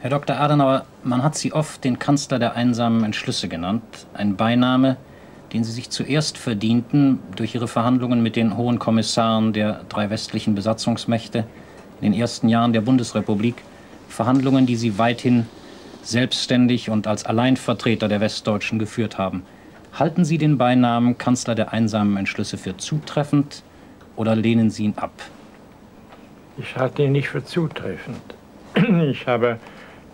Herr Dr. Adenauer, man hat Sie oft den Kanzler der einsamen Entschlüsse genannt, ein Beiname, den Sie sich zuerst verdienten durch Ihre Verhandlungen mit den Hohen Kommissaren der drei westlichen Besatzungsmächte in den ersten Jahren der Bundesrepublik, Verhandlungen, die Sie weithin selbstständig und als Alleinvertreter der Westdeutschen geführt haben. Halten Sie den Beinamen Kanzler der einsamen Entschlüsse für zutreffend oder lehnen Sie ihn ab? Ich halte ihn nicht für zutreffend. Ich habe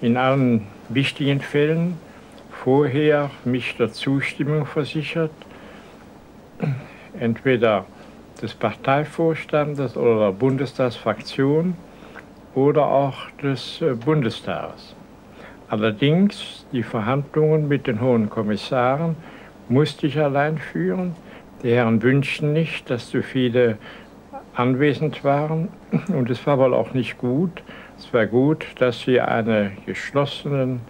in allen wichtigen Fällen vorher mich der Zustimmung versichert, entweder des Parteivorstandes oder der Bundestagsfraktion oder auch des Bundestages. Allerdings die Verhandlungen mit den Hohen Kommissaren musste ich allein führen. Die Herren wünschten nicht, dass so viele anwesend waren, und es war wohl auch nicht gut. Es war gut, dass sie einen geschlossenen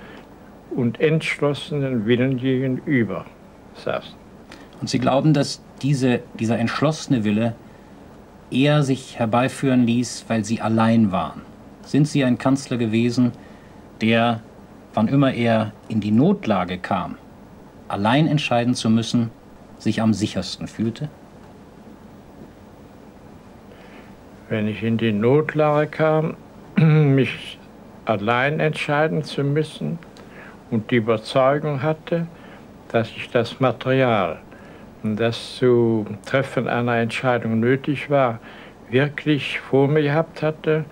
und entschlossenen Willen gegenüber saßen. Und Sie glauben, dass dieser entschlossene Wille eher sich herbeiführen ließ, weil Sie allein waren? Sind Sie ein Kanzler gewesen, der, wann immer er in die Notlage kam, allein entscheiden zu müssen, sich am sichersten fühlte? Wenn ich in die Notlage kam, mich allein entscheiden zu müssen und die Überzeugung hatte, dass ich das Material, das zum Treffen einer Entscheidung nötig war, wirklich vor mir gehabt hatte,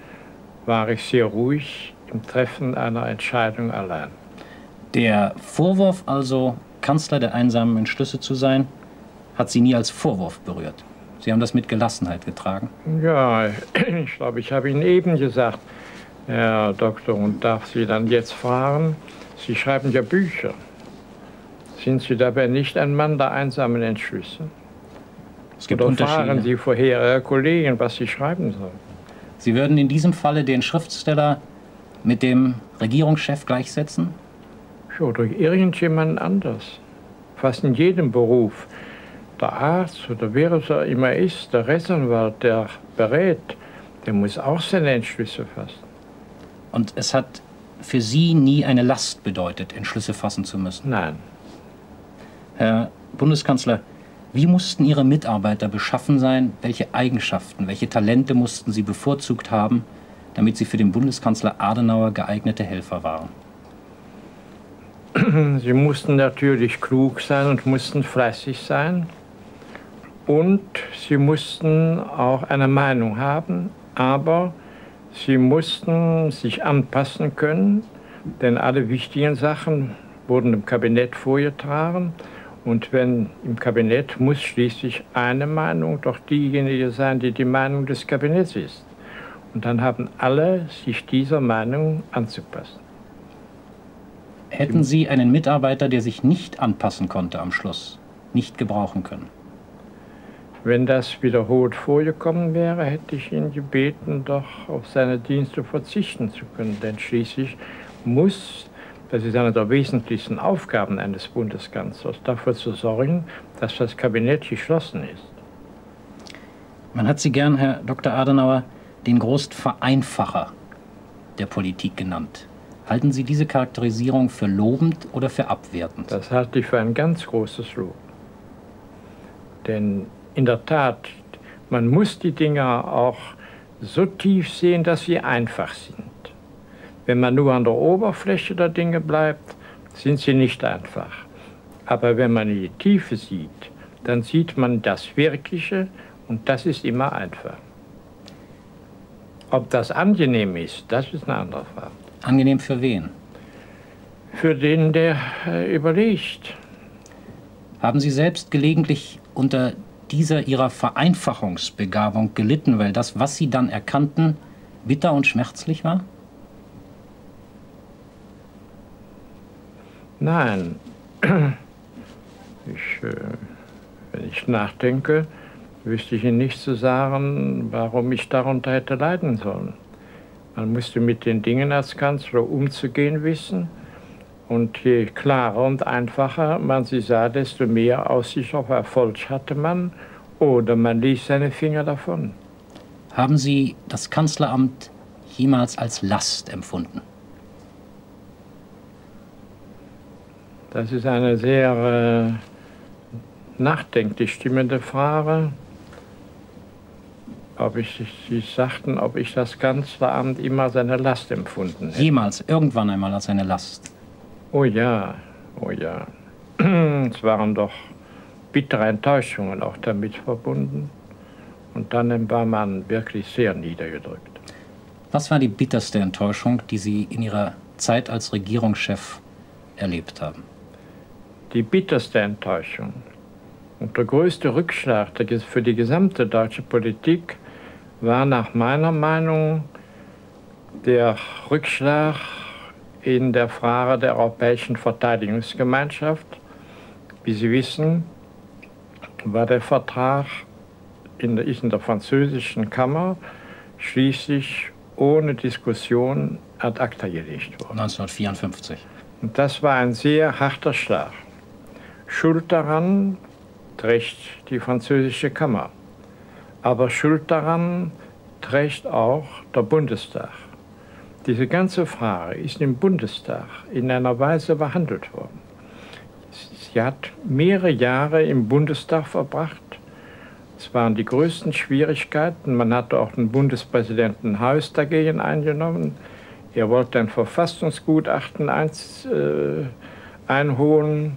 war ich sehr ruhig im Treffen einer Entscheidung allein. Der Vorwurf also, Kanzler der einsamen Entschlüsse zu sein, hat Sie nie als Vorwurf berührt. Sie haben das mit Gelassenheit getragen. Ja, ich glaube, ich habe Ihnen eben gesagt, Herr Doktor, und darf Sie dann jetzt fragen, Sie schreiben ja Bücher. Sind Sie dabei nicht ein Mann der einsamen Entschlüsse? Es gibt Unterschiede. Oder fragen Sie vorher Ihre Kollegen, was Sie schreiben sollen? Sie würden in diesem Falle den Schriftsteller mit dem Regierungschef gleichsetzen? Oder irgendjemand anders. Fast in jedem Beruf. Der Arzt oder wer es auch immer ist, der Rechtsanwalt, der berät, der muss auch seine Entschlüsse fassen. Und es hat für Sie nie eine Last bedeutet, Entschlüsse fassen zu müssen? Nein. Herr Bundeskanzler, wie mussten Ihre Mitarbeiter beschaffen sein? Welche Eigenschaften, welche Talente mussten Sie bevorzugt haben, damit Sie für den Bundeskanzler Adenauer geeignete Helfer waren? Sie mussten natürlich klug sein und mussten fleißig sein. Und sie mussten auch eine Meinung haben, aber sie mussten sich anpassen können, denn alle wichtigen Sachen wurden im Kabinett vorgetragen. Und wenn im Kabinett, muss schließlich eine Meinung doch diejenige sein, die die Meinung des Kabinetts ist. Und dann haben alle sich dieser Meinung anzupassen. Hätten Sie einen Mitarbeiter, der sich nicht anpassen konnte am Schluss, nicht gebrauchen können? Wenn das wiederholt vorgekommen wäre, hätte ich ihn gebeten, doch auf seine Dienste verzichten zu können. Denn schließlich muss, das ist eine der wesentlichsten Aufgaben eines Bundeskanzlers, dafür zu sorgen, dass das Kabinett geschlossen ist. Man hat Sie gern, Herr Dr. Adenauer, den großen Vereinfacher der Politik genannt. Halten Sie diese Charakterisierung für lobend oder für abwertend? Das halte ich für ein ganz großes Lob. Denn in der Tat, man muss die Dinge auch so tief sehen, dass sie einfach sind. Wenn man nur an der Oberfläche der Dinge bleibt, sind sie nicht einfach. Aber wenn man in die Tiefe sieht, dann sieht man das Wirkliche, und das ist immer einfach. Ob das angenehm ist, das ist eine andere Frage. Angenehm für wen? Für den, der überlegt. Haben Sie selbst gelegentlich unter dieser Ihrer Vereinfachungsbegabung gelitten, weil das, was Sie dann erkannten, bitter und schmerzlich war? Nein, Wenn ich nachdenke, wüsste ich Ihnen nicht zu sagen, warum ich darunter hätte leiden sollen. Man musste mit den Dingen als Kanzler umzugehen wissen. Und je klarer und einfacher man sie sah, desto mehr Aussicht auf Erfolg hatte man. Oder man ließ seine Finger davon. Haben Sie das Kanzleramt jemals als Last empfunden? Das ist eine sehr nachdenklich stimmende Frage. Sie sagten, ob ich das Kanzleramt immer als eine Last empfunden hätte. Jemals, irgendwann einmal als eine Last? Oh ja, oh ja. Es waren doch bittere Enttäuschungen auch damit verbunden. Und dann war man wirklich sehr niedergedrückt. Was war die bitterste Enttäuschung, die Sie in Ihrer Zeit als Regierungschef erlebt haben? Die bitterste Enttäuschung und der größte Rückschlag für die gesamte deutsche Politik war nach meiner Meinung der Rückschlag in der Frage der Europäischen Verteidigungsgemeinschaft. Wie Sie wissen, war der Vertrag in der französischen Kammer schließlich ohne Diskussion ad acta gelegt worden. 1954. Und das war ein sehr harter Schlag. Schuld daran trägt die französische Kammer, aber Schuld daran trägt auch der Bundestag. Diese ganze Frage ist im Bundestag in einer Weise behandelt worden. Sie hat mehrere Jahre im Bundestag verbracht. Es waren die größten Schwierigkeiten. Man hatte auch den Bundespräsidenten Heuss dagegen eingenommen. Er wollte ein Verfassungsgutachten einholen.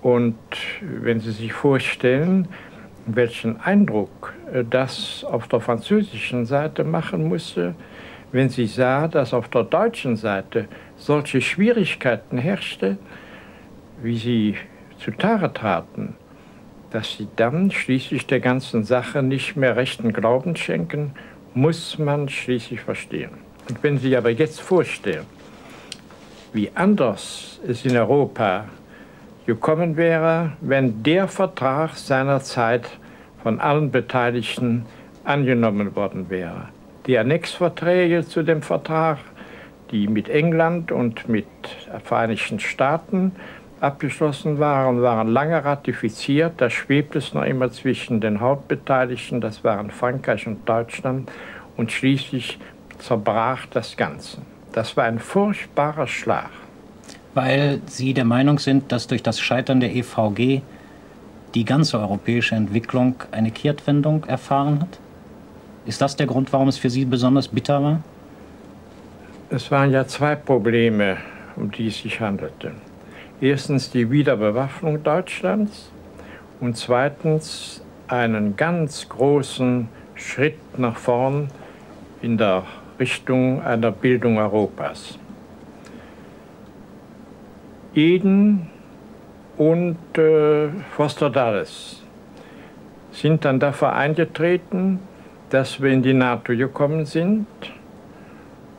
Und wenn Sie sich vorstellen, welchen Eindruck das auf der französischen Seite machen musste, wenn sie sah, dass auf der deutschen Seite solche Schwierigkeiten herrschten, wie sie zutage traten, dass sie dann schließlich der ganzen Sache nicht mehr rechten Glauben schenken, muss man schließlich verstehen. Und wenn Sie aber jetzt vorstellen, wie anders es in Europa gekommen wäre, wenn der Vertrag seinerzeit von allen Beteiligten angenommen worden wäre. Die Annexverträge zu dem Vertrag, die mit England und mit den Vereinigten Staaten abgeschlossen waren, waren lange ratifiziert. Da schwebt es noch immer zwischen den Hauptbeteiligten, das waren Frankreich und Deutschland, und schließlich zerbrach das Ganze. Das war ein furchtbarer Schlag. Weil Sie der Meinung sind, dass durch das Scheitern der EVG die ganze europäische Entwicklung eine Kehrtwendung erfahren hat? Ist das der Grund, warum es für Sie besonders bitter war? Es waren ja zwei Probleme, um die es sich handelte. Erstens die Wiederbewaffnung Deutschlands und zweitens einen ganz großen Schritt nach vorn in der Richtung einer Bildung Europas. Eden und Foster Dulles sind dann dafür eingetreten, dass wir in die NATO gekommen sind,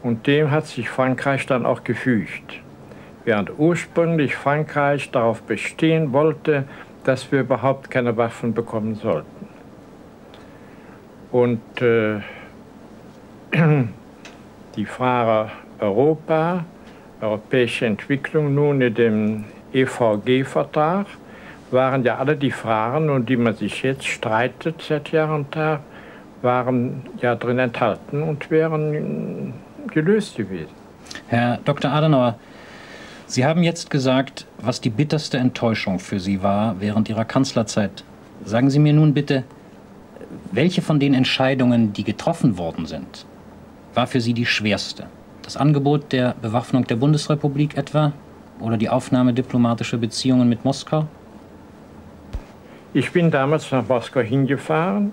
und dem hat sich Frankreich dann auch gefügt. Während ursprünglich Frankreich darauf bestehen wollte, dass wir überhaupt keine Waffen bekommen sollten. Und die Frage Europa, europäische Entwicklung nun in dem EVG-Vertrag, waren ja alle die Fragen, um die man sich jetzt streitet seit Jahr und Tag, waren ja drin enthalten und wären gelöst gewesen. Herr Dr. Adenauer, Sie haben jetzt gesagt, was die bitterste Enttäuschung für Sie war während Ihrer Kanzlerzeit. Sagen Sie mir nun bitte, welche von den Entscheidungen, die getroffen worden sind, war für Sie die schwerste? Das Angebot der Bewaffnung der Bundesrepublik etwa oder die Aufnahme diplomatischer Beziehungen mit Moskau? Ich bin damals nach Moskau hingefahren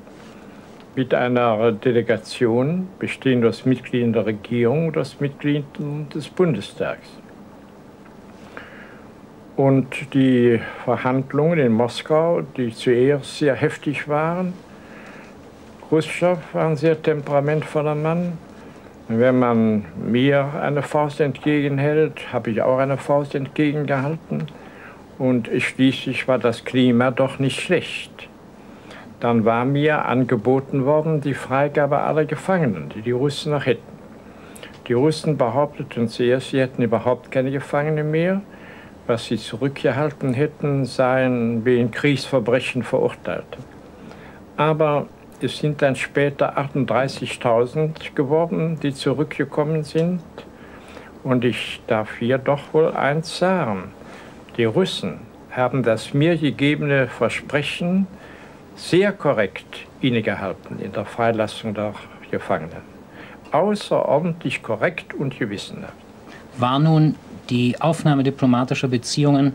mit einer Delegation, bestehend aus Mitgliedern der Regierung und aus Mitgliedern des Bundestags. Und die Verhandlungen in Moskau, die zuerst sehr heftig waren, Chruschtschow war ein sehr temperamentvoller Mann. Wenn man mir eine Faust entgegenhält, habe ich auch eine Faust entgegengehalten. und schließlich war das Klima doch nicht schlecht. Dann war mir angeboten worden, die Freigabe aller Gefangenen, die die Russen noch hätten. Die Russen behaupteten zuerst, sie hätten überhaupt keine Gefangenen mehr. Was sie zurückgehalten hätten, seien wegen Kriegsverbrechen verurteilt. Aber es sind dann später 38.000 geworden, die zurückgekommen sind. Und ich darf hier doch wohl eins sagen. Die Russen haben das mir gegebene Versprechen sehr korrekt innegehalten in der Freilassung der Gefangenen. Außerordentlich korrekt und gewissenhaft. War nun die Aufnahme diplomatischer Beziehungen,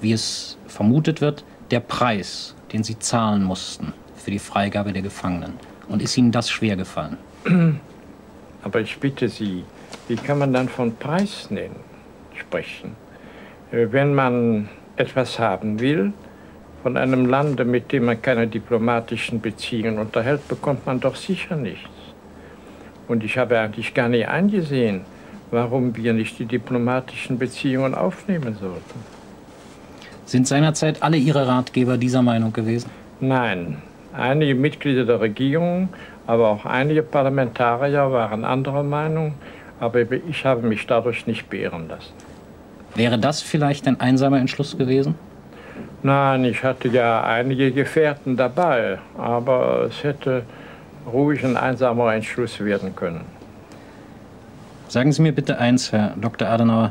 wie es vermutet wird, der Preis, den Sie zahlen mussten für die Freigabe der Gefangenen? Und ist Ihnen das schwer gefallen? Aber ich bitte Sie, wie kann man dann von Preis sprechen? Wenn man etwas haben will, von einem Lande, mit dem man keine diplomatischen Beziehungen unterhält, bekommt man doch sicher nichts. Und ich habe eigentlich gar nicht eingesehen, warum wir nicht die diplomatischen Beziehungen aufnehmen sollten. Sind seinerzeit alle Ihre Ratgeber dieser Meinung gewesen? Nein. Einige Mitglieder der Regierung, aber auch einige Parlamentarier waren anderer Meinung. Aber ich habe mich dadurch nicht beirren lassen. Wäre das vielleicht ein einsamer Entschluss gewesen? Nein, ich hatte ja einige Gefährten dabei, aber es hätte ruhig ein einsamer Entschluss werden können. Sagen Sie mir bitte eins, Herr Dr. Adenauer.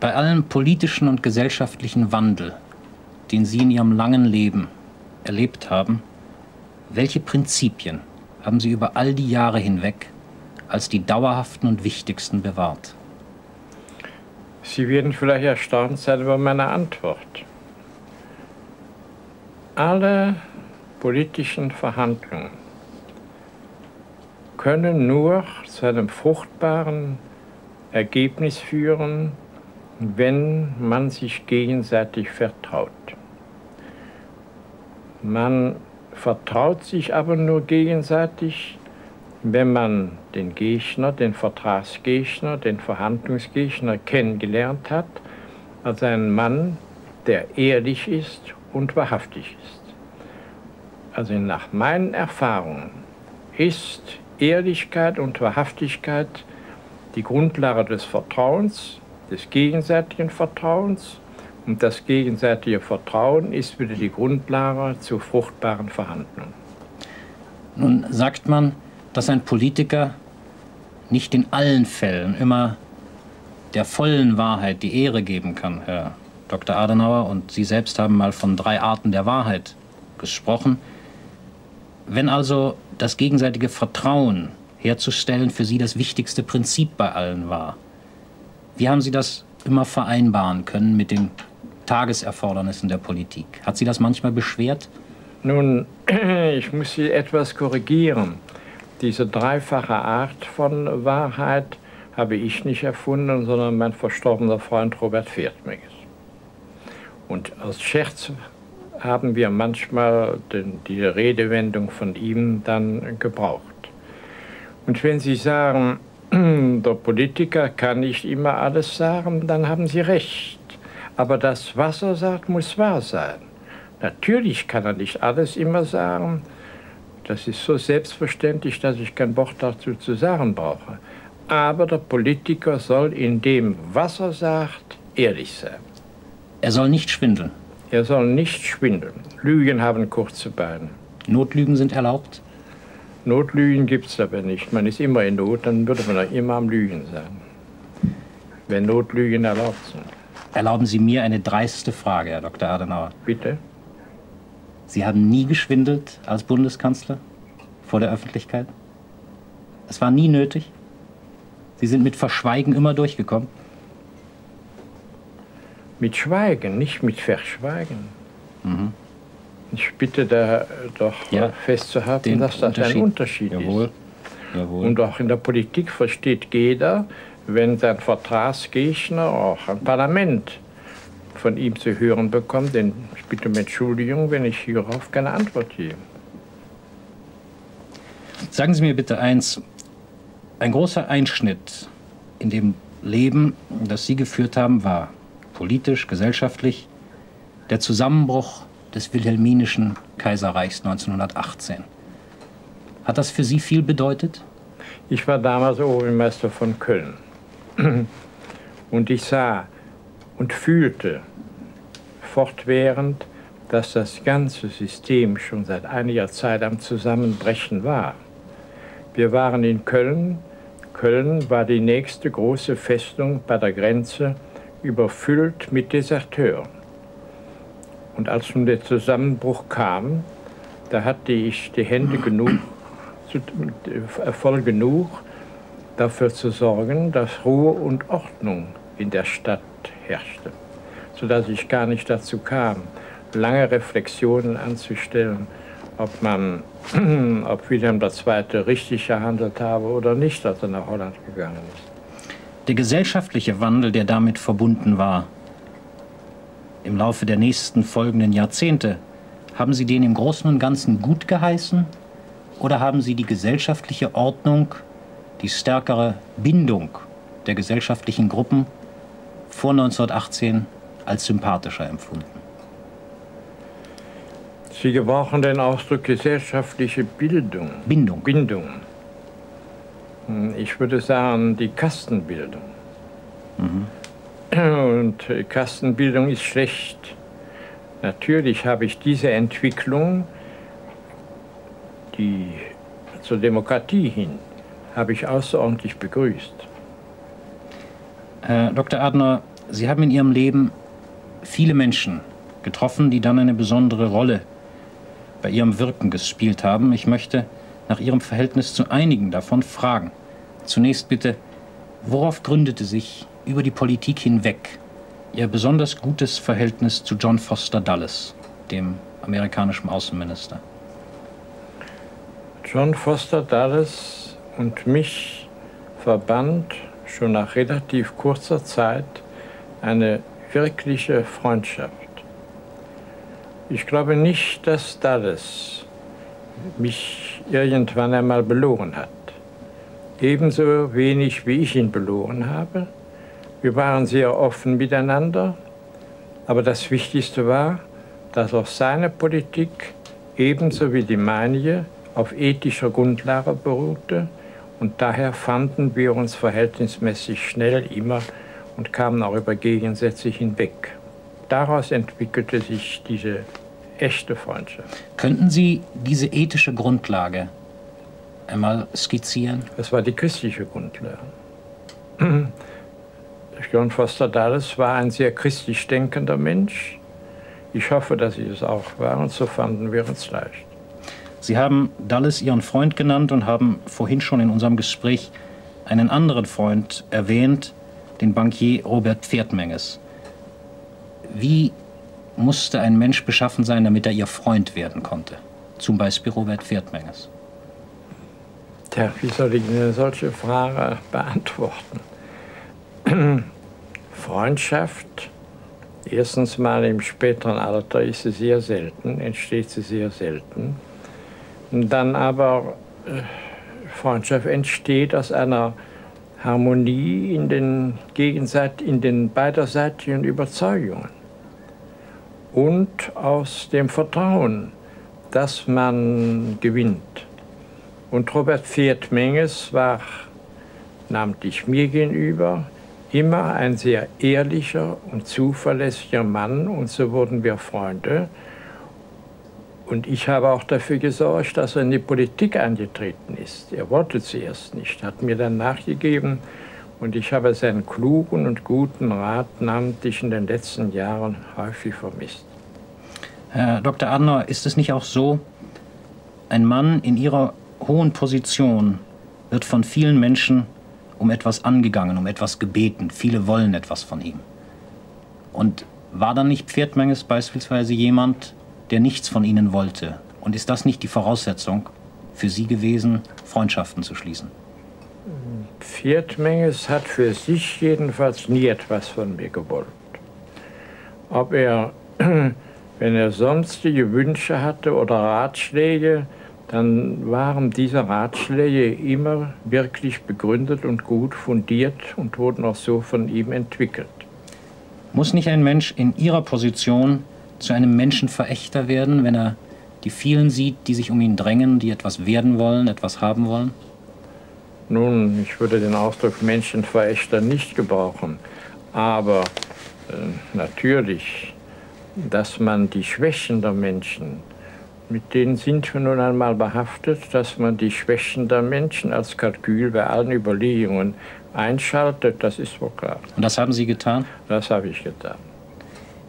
Bei allem politischen und gesellschaftlichen Wandel, den Sie in Ihrem langen Leben erlebt haben, welche Prinzipien haben Sie über all die Jahre hinweg als die dauerhaften und wichtigsten bewahrt? Sie werden vielleicht erstaunt sein über meine Antwort. Alle politischen Verhandlungen können nur zu einem fruchtbaren Ergebnis führen, wenn man sich gegenseitig vertraut. Man vertraut sich aber nur gegenseitig, wenn man den Gegner, den Vertragsgegner, den Verhandlungsgegner kennengelernt hat, als einen Mann, der ehrlich ist und wahrhaftig ist. Also nach meinen Erfahrungen ist Ehrlichkeit und Wahrhaftigkeit die Grundlage des Vertrauens, des gegenseitigen Vertrauens. Und das gegenseitige Vertrauen ist wieder die Grundlage zu fruchtbaren Verhandlungen. Nun sagt man, dass ein Politiker nicht in allen Fällen immer der vollen Wahrheit die Ehre geben kann, Herr Dr. Adenauer. Und Sie selbst haben mal von 3 Arten der Wahrheit gesprochen. Wenn also das gegenseitige Vertrauen herzustellen für Sie das wichtigste Prinzip bei allen war, wie haben Sie das immer vereinbaren können mit den Tageserfordernissen der Politik? Hat Sie das manchmal beschwert? Nun, ich muss Sie etwas korrigieren. Diese dreifache Art von Wahrheit habe ich nicht erfunden, sondern mein verstorbener Freund Robert Pferdmenges. Und aus Scherz haben wir manchmal die Redewendung von ihm dann gebraucht. Und wenn Sie sagen, der Politiker kann nicht immer alles sagen, dann haben Sie recht. Aber das, was er sagt, muss wahr sein. Natürlich kann er nicht alles immer sagen. Das ist so selbstverständlich, dass ich kein Wort dazu zu sagen brauche. Aber der Politiker soll in dem, was er sagt, ehrlich sein. Er soll nicht schwindeln. Er soll nicht schwindeln. Lügen haben kurze Beine. Notlügen sind erlaubt? Notlügen gibt es aber nicht. Man ist immer in Not, dann würde man doch immer am Lügen sein. Wenn Notlügen erlaubt sind. Erlauben Sie mir eine dreiste Frage, Herr Dr. Adenauer. Bitte? Sie haben nie geschwindelt als Bundeskanzler vor der Öffentlichkeit? Es war nie nötig? Sie sind mit Verschweigen immer durchgekommen? Mit Schweigen, nicht mit Verschweigen. Mhm. Ich bitte da doch festzuhalten, dass das ein Unterschied ist. Jawohl. Und auch in der Politik versteht jeder, wenn sein Vertragsgegner, auch ein Parlament, von ihm zu hören bekommt, denn ich bitte um Entschuldigung, wenn ich hierauf keine Antwort gebe. Sagen Sie mir bitte eins, ein großer Einschnitt in dem Leben, das Sie geführt haben, war politisch, gesellschaftlich, der Zusammenbruch des wilhelminischen Kaiserreichs 1918. Hat das für Sie viel bedeutet? Ich war damals Obermeister von Köln. Und ich sah und fühlte fortwährend, dass das ganze System schon seit einiger Zeit am Zusammenbrechen war. Wir waren in Köln. Köln war die nächste große Festung bei der Grenze, überfüllt mit Deserteuren. Und als nun der Zusammenbruch kam, da hatte ich die Hände genug, voll genug, dafür zu sorgen, dass Ruhe und Ordnung in der Stadt herrschte, sodass ich gar nicht dazu kam, lange Reflexionen anzustellen, ob Wilhelm II. Richtig gehandelt habe oder nicht, als er nach Holland gegangen ist. Der gesellschaftliche Wandel, der damit verbunden war, im Laufe der nächsten folgenden Jahrzehnte, haben Sie den im Großen und Ganzen gut geheißen oder haben Sie die gesellschaftliche Ordnung, die stärkere Bindung der gesellschaftlichen Gruppen vor 1918 als sympathischer empfunden? Sie gebrauchen den Ausdruck gesellschaftliche Bildung. Bindung. Bindung. Ich würde sagen, die Kastenbildung. Und Kastenbildung ist schlecht. Natürlich habe ich diese Entwicklung, die zur Demokratie hin, habe ich außerordentlich begrüßt. Herr Dr. Adenauer, Sie haben in Ihrem Leben viele Menschen getroffen, die dann eine besondere Rolle bei Ihrem Wirken gespielt haben. Ich möchte nach Ihrem Verhältnis zu einigen davon fragen. Zunächst bitte, worauf gründete sich über die Politik hinweg Ihr besonders gutes Verhältnis zu John Foster Dulles, dem amerikanischen Außenminister? John Foster Dulles und mich verband schon nach relativ kurzer Zeit eine wirkliche Freundschaft. Ich glaube nicht, dass Dulles mich irgendwann einmal belogen hat. Ebenso wenig, wie ich ihn belogen habe. Wir waren sehr offen miteinander, aber das Wichtigste war, dass auch seine Politik ebenso wie die meinige auf ethischer Grundlage beruhte und daher fanden wir uns verhältnismäßig schnell immer und kamen auch über Gegensätze hinweg. Daraus entwickelte sich diese echte Freundschaft. Könnten Sie diese ethische Grundlage einmal skizzieren? Das war die christliche Grundlage. John Foster Dulles war ein sehr christlich denkender Mensch. Ich hoffe, dass ich es auch war und so fanden wir uns leicht. Sie haben Dulles Ihren Freund genannt und haben vorhin schon in unserem Gespräch einen anderen Freund erwähnt, den Bankier Robert Pferdmenges. Wie musste ein Mensch beschaffen sein, damit er Ihr Freund werden konnte? Zum Beispiel Robert Pferdmenges. Tja, wie soll ich eine solche Frage beantworten? Freundschaft, erstens mal im späteren Alter ist sie sehr selten, entsteht sie sehr selten. Dann aber Freundschaft entsteht aus einer Harmonie in den beiderseitigen Überzeugungen. Und aus dem Vertrauen, das man gewinnt. Und Robert Pferdmenges war, namentlich mir gegenüber, immer ein sehr ehrlicher und zuverlässiger Mann und so wurden wir Freunde. Und ich habe auch dafür gesorgt, dass er in die Politik eingetreten ist. Er wollte zuerst nicht, hat mir dann nachgegeben und ich habe seinen klugen und guten Rat namentlich in den letzten Jahren häufig vermisst. Herr Dr. Adenauer, ist es nicht auch so, ein Mann in Ihrer hohen Position wird von vielen Menschen um etwas angegangen, um etwas gebeten. Viele wollen etwas von ihm. Und war dann nicht Pferdmenges beispielsweise jemand, der nichts von Ihnen wollte? Und ist das nicht die Voraussetzung für Sie gewesen, Freundschaften zu schließen? Pferdmenges hat für sich jedenfalls nie etwas von mir gewollt. Ob er, wenn er sonstige Wünsche hatte oder Ratschläge, dann waren diese Ratschläge immer wirklich begründet und gut fundiert und wurden auch so von ihm entwickelt. Muss nicht ein Mensch in Ihrer Position zu einem Menschenverächter werden, wenn er die vielen sieht, die sich um ihn drängen, die etwas werden wollen, etwas haben wollen? Nun, ich würde den Ausdruck Menschenverächter nicht gebrauchen. Aber natürlich, dass man die Schwächen der Menschen, mit denen sind wir nun einmal behaftet, dass man die Schwächen der Menschen als Kalkül bei allen Überlegungen einschaltet, das ist wohl klar. Und das haben Sie getan? Das habe ich getan.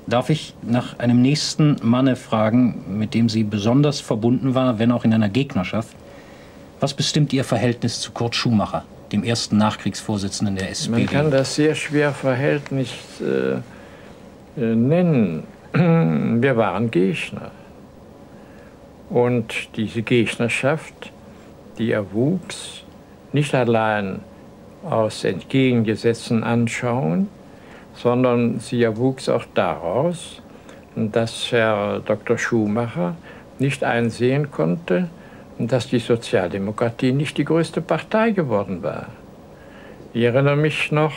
Darf ich nach einem nächsten Manne fragen, mit dem sie besonders verbunden war, wenn auch in einer Gegnerschaft? Was bestimmt Ihr Verhältnis zu Kurt Schumacher, dem ersten Nachkriegsvorsitzenden der SPD? Man kann das sehr schwer Verhältnis nennen. Wir waren Gegner. Und diese Gegnerschaft, die erwuchs, nicht allein aus entgegengesetzten Anschauungen, sondern sie erwuchs auch daraus, dass Herr Dr. Schumacher nicht einsehen konnte, dass die Sozialdemokratie nicht die größte Partei geworden war. Ich erinnere mich noch,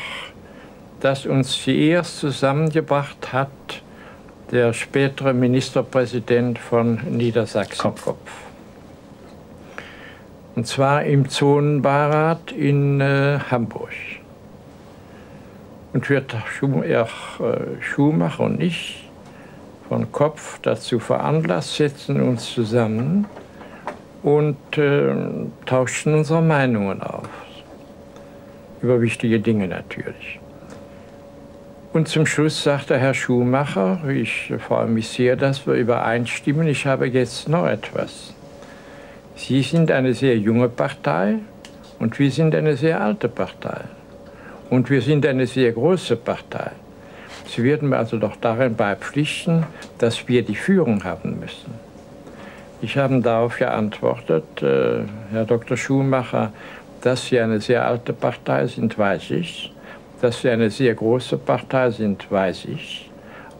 dass uns zuerst zusammengebracht hat der spätere Ministerpräsident von Niedersachsen, Kopf. Und zwar im Zonenbeirat in Hamburg. Und wir, Schumacher und ich, von Kopf dazu veranlasst, setzen uns zusammen und tauschten unsere Meinungen aus. Über wichtige Dinge natürlich. Und zum Schluss sagte Herr Schumacher, ich freue mich sehr, dass wir übereinstimmen, ich habe jetzt noch etwas. Sie sind eine sehr junge Partei und wir sind eine sehr alte Partei. Und wir sind eine sehr große Partei. Sie werden mir also doch darin beipflichten, dass wir die Führung haben müssen. Ich habe darauf geantwortet, Herr Dr. Schumacher, dass Sie eine sehr alte Partei sind, weiß ich. Dass Sie eine sehr große Partei sind, weiß ich.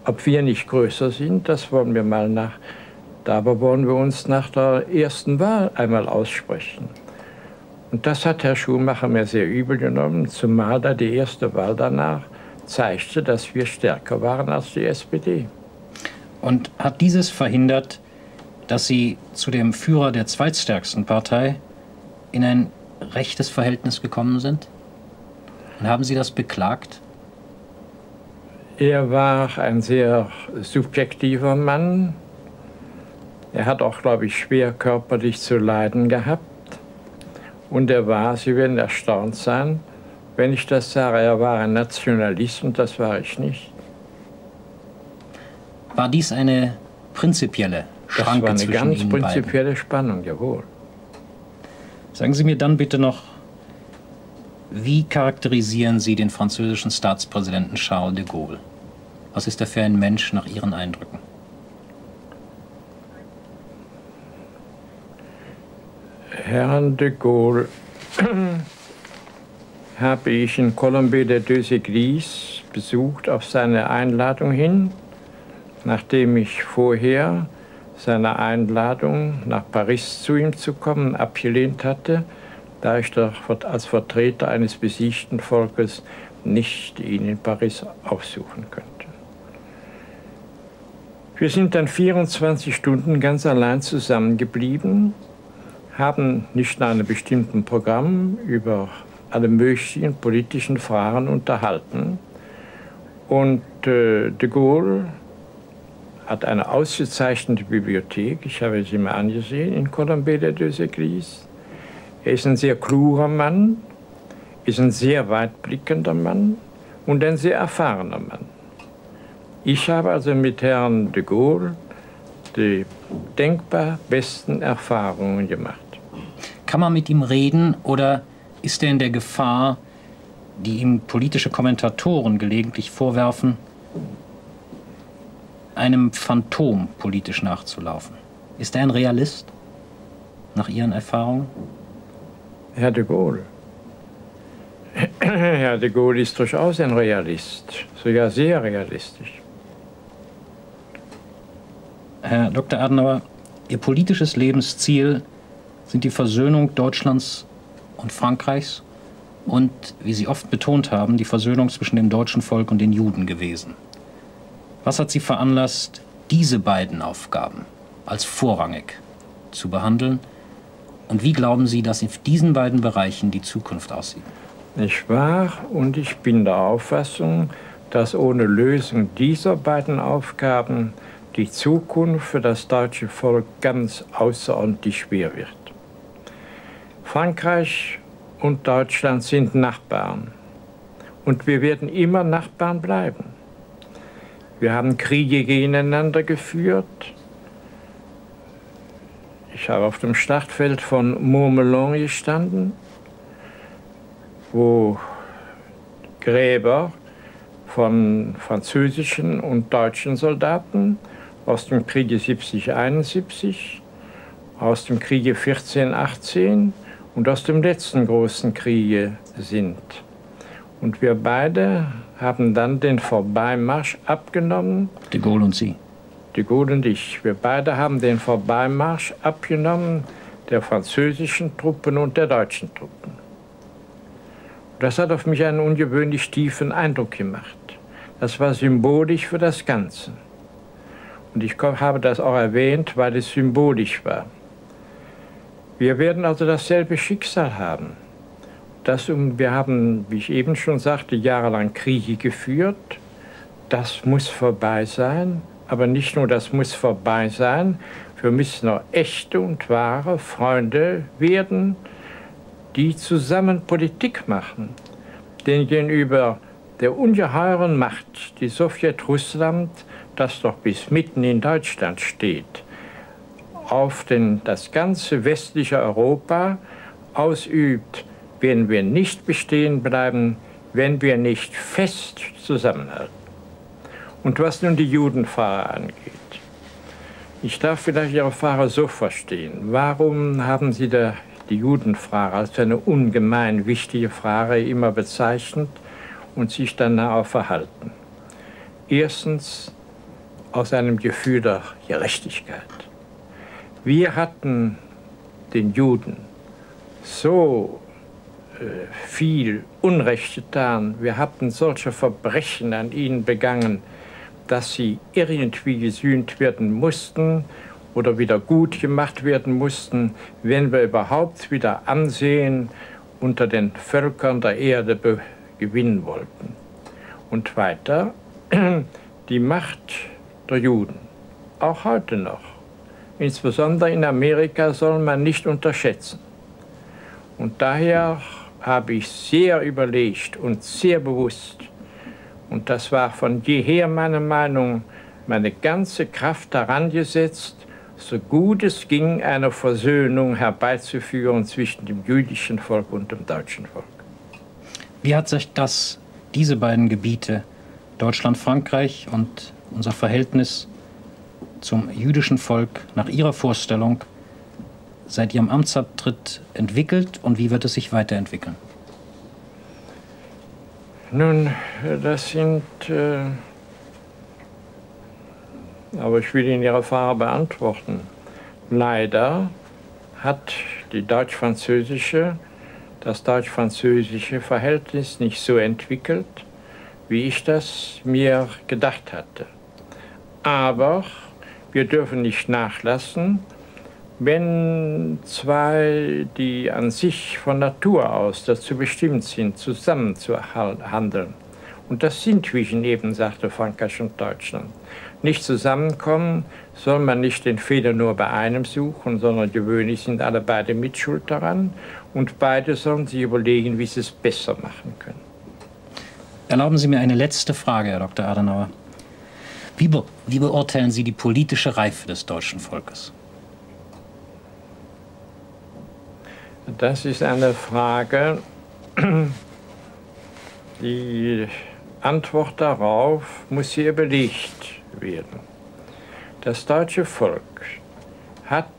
Ob wir nicht größer sind, das wollen wir mal nach. Dabei wollen wir uns nach der ersten Wahl einmal aussprechen. Und das hat Herr Schumacher mir sehr übel genommen, zumal da die erste Wahl danach zeigte, dass wir stärker waren als die SPD. Und hat dieses verhindert, dass Sie zu dem Führer der zweitstärksten Partei in ein rechtes Verhältnis gekommen sind? Und haben Sie das beklagt? Er war ein sehr subjektiver Mann. Er hat auch, glaube ich, schwer körperlich zu leiden gehabt. Und er war, Sie werden erstaunt sein, wenn ich das sage, er war ein Nationalist und das war ich nicht. War dies eine prinzipielle Schranke? Das war eine ganz prinzipielle Spannung, jawohl. Sagen Sie mir dann bitte noch, wie charakterisieren Sie den französischen Staatspräsidenten Charles de Gaulle? Was ist er für ein Mensch nach Ihren Eindrücken? Herrn de Gaulle habe ich in Colombey-les-deux-Églises besucht auf seine Einladung hin, nachdem ich vorher seine Einladung, nach Paris zu ihm zu kommen, abgelehnt hatte, da ich als Vertreter eines besiegten Volkes nicht ihn in Paris aufsuchen könnte. Wir sind dann 24 Stunden ganz allein zusammengeblieben, haben nicht nach einem bestimmten Programm über alle möglichen politischen Fragen unterhalten. Und de Gaulle hat eine ausgezeichnete Bibliothek, ich habe sie mir angesehen, in Colombey-les-deux-Églises. Er ist ein sehr kluger Mann, ist ein sehr weitblickender Mann und ein sehr erfahrener Mann. Ich habe also mit Herrn de Gaulle die denkbar besten Erfahrungen gemacht. Kann man mit ihm reden oder ist er in der Gefahr, die ihm politische Kommentatoren gelegentlich vorwerfen, einem Phantom politisch nachzulaufen? Ist er ein Realist nach Ihren Erfahrungen? Herr de Gaulle. Herr de Gaulle ist durchaus ein Realist, sogar sehr realistisch. Herr Dr. Adenauer, Ihr politisches Lebensziel sind die Versöhnung Deutschlands und Frankreichs und, wie Sie oft betont haben, die Versöhnung zwischen dem deutschen Volk und den Juden gewesen. Was hat Sie veranlasst, diese beiden Aufgaben als vorrangig zu behandeln? Und wie glauben Sie, dass in diesen beiden Bereichen die Zukunft aussieht? Nicht wahr? Und ich bin der Auffassung, dass ohne Lösung dieser beiden Aufgaben die Zukunft für das deutsche Volk ganz außerordentlich schwer wird. Frankreich und Deutschland sind Nachbarn. Und wir werden immer Nachbarn bleiben. Wir haben Kriege gegeneinander geführt. Ich habe auf dem Schlachtfeld von Montmelon gestanden, wo Gräber von französischen und deutschen Soldaten aus dem Kriege 70-71, aus dem Kriege 14-18 und aus dem letzten großen Kriege sind. Und wir beide haben dann den Vorbeimarsch abgenommen. De Gaulle und Sie? De Gaulle und ich. Wir beide haben den Vorbeimarsch abgenommen der französischen Truppen und der deutschen Truppen. Das hat auf mich einen ungewöhnlich tiefen Eindruck gemacht. Das war symbolisch für das Ganze. Und ich habe das auch erwähnt, weil es symbolisch war. Wir werden also dasselbe Schicksal haben. Wir haben, wie ich eben schon sagte, jahrelang Kriege geführt. Das muss vorbei sein. Aber nicht nur das muss vorbei sein. Wir müssen auch echte und wahre Freunde werden, die zusammen Politik machen. Denn gegenüber der ungeheuren Macht, die Sowjetrussland, das doch bis mitten in Deutschland steht, auf das ganze westliche Europa ausübt, wenn wir nicht bestehen bleiben, wenn wir nicht fest zusammenhalten. Und was nun die Judenfahrer angeht, ich darf vielleicht Ihre Frage so verstehen. Warum haben Sie die Judenfrage als eine ungemein wichtige Frage immer bezeichnet und sich danach verhalten? Erstens aus einem Gefühl der Gerechtigkeit. Wir hatten den Juden so viel Unrecht getan, wir hatten solche Verbrechen an ihnen begangen, dass sie irgendwie gesühnt werden mussten oder wieder gut gemacht werden mussten, wenn wir überhaupt wieder Ansehen unter den Völkern der Erde gewinnen wollten. Und weiter, die Macht der Juden, auch heute noch, insbesondere in Amerika, soll man nicht unterschätzen. Und daher habe ich sehr überlegt und sehr bewusst, und das war von jeher meine Meinung, meine ganze Kraft daran gesetzt, so gut es ging, eine Versöhnung herbeizuführen zwischen dem jüdischen Volk und dem deutschen Volk. Wie hat sich diese beiden Gebiete, Deutschland-Frankreich und unser Verhältnis zum jüdischen Volk, nach Ihrer Vorstellung seit Ihrem Amtsabtritt entwickelt und wie wird es sich weiterentwickeln? Nun, das sind... aber ich will Ihnen Ihre Frage beantworten. Leider hat das deutsch-französische Verhältnis nicht so entwickelt, wie ich das mir gedacht hatte. Aber wir dürfen nicht nachlassen, wenn zwei, die an sich von Natur aus dazu bestimmt sind, zusammen zu handeln. Und das sind, wie ich Ihnen eben sagte, Frankreich und Deutschland. Nicht zusammenkommen, soll man nicht den Fehler nur bei einem suchen, sondern gewöhnlich sind alle beide mit Schuld daran und beide sollen sich überlegen, wie sie es besser machen können. Erlauben Sie mir eine letzte Frage, Herr Dr. Adenauer. Wie beurteilen Sie die politische Reife des deutschen Volkes? Das ist eine Frage, die Antwort darauf muss hier belegt werden. Das deutsche Volk hat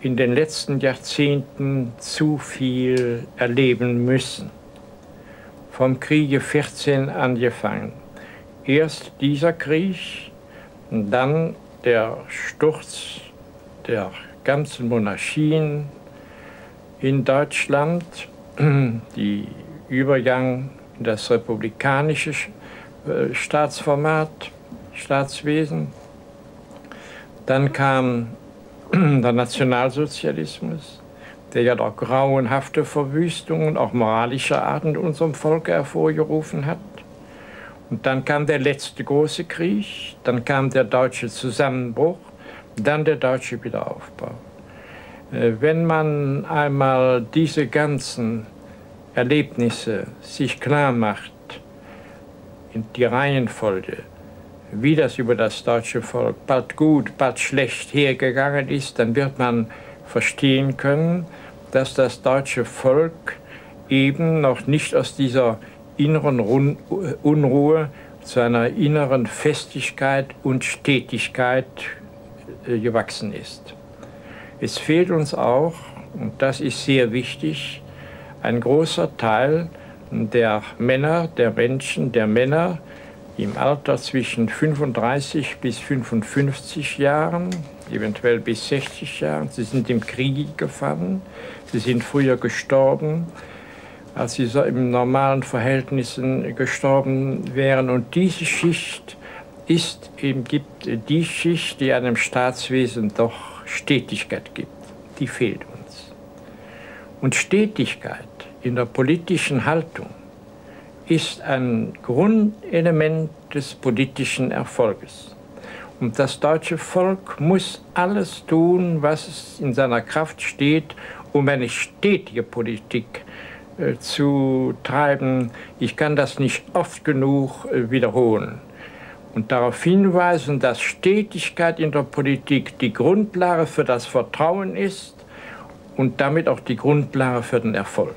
in den letzten Jahrzehnten zu viel erleben müssen. Vom Kriege 14 angefangen. Erst dieser Krieg, dann der Sturz der ganzen Monarchien in Deutschland, die Übergang in das republikanische Staatswesen, Dann kam der Nationalsozialismus, der ja doch grauenhafte Verwüstungen, auch moralischer Art in unserem Volke hervorgerufen hat. Und dann kam der letzte große Krieg, dann kam der deutsche Zusammenbruch, dann der deutsche Wiederaufbau. Wenn man einmal diese ganzen Erlebnisse sich klar macht, in die Reihenfolge, wie das über das deutsche Volk bald gut, bald schlecht hergegangen ist, dann wird man verstehen können, dass das deutsche Volk eben noch nicht aus dieser inneren Unruhe zu einer inneren Festigkeit und Stetigkeit gewachsen ist. Es fehlt uns auch, und das ist sehr wichtig, ein großer Teil der Männer, der Menschen, der Männer im Alter zwischen 35 bis 55 Jahren, eventuell bis 60 Jahren. Sie sind im Krieg gefangen, sie sind früher gestorben, als sie so in normalen Verhältnissen gestorben wären. Und diese Schicht ist eben, gibt die Schicht, die einem Staatswesen doch Stetigkeit gibt. Die fehlt uns. Und Stetigkeit in der politischen Haltung ist ein Grundelement des politischen Erfolges. Und das deutsche Volk muss alles tun, was in seiner Kraft steht, um eine stetige Politik zu treiben. Ich kann das nicht oft genug wiederholen. Und darauf hinweisen, dass Stetigkeit in der Politik die Grundlage für das Vertrauen ist und damit auch die Grundlage für den Erfolg.